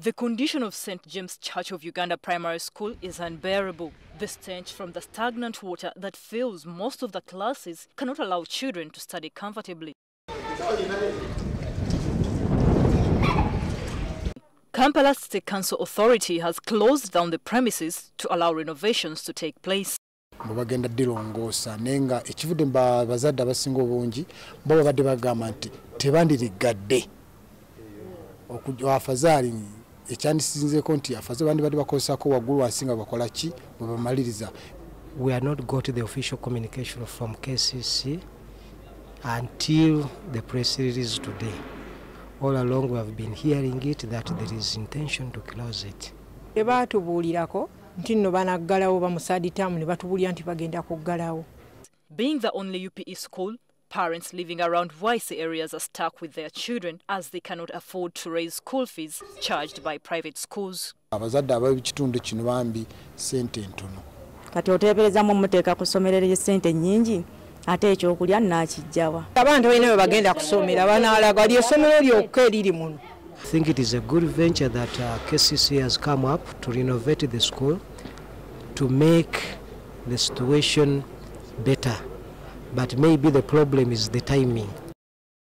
The condition of St. James Church of Uganda Primary School is unbearable. The stench from the stagnant water that fills most of the classes cannot allow children to study comfortably. Kampala City Council Authority has closed down the premises to allow renovations to take place. We had not got the official communication from KCC until the press release today. All along we have been hearing it that there is intention to close it. Being the only UPE school, parents living around Waise areas are stuck with their children as they cannot afford to raise school fees charged by private schools. I think it is a good venture that KCC has come up to renovate the school to make the situation better. But maybe the problem is the timing.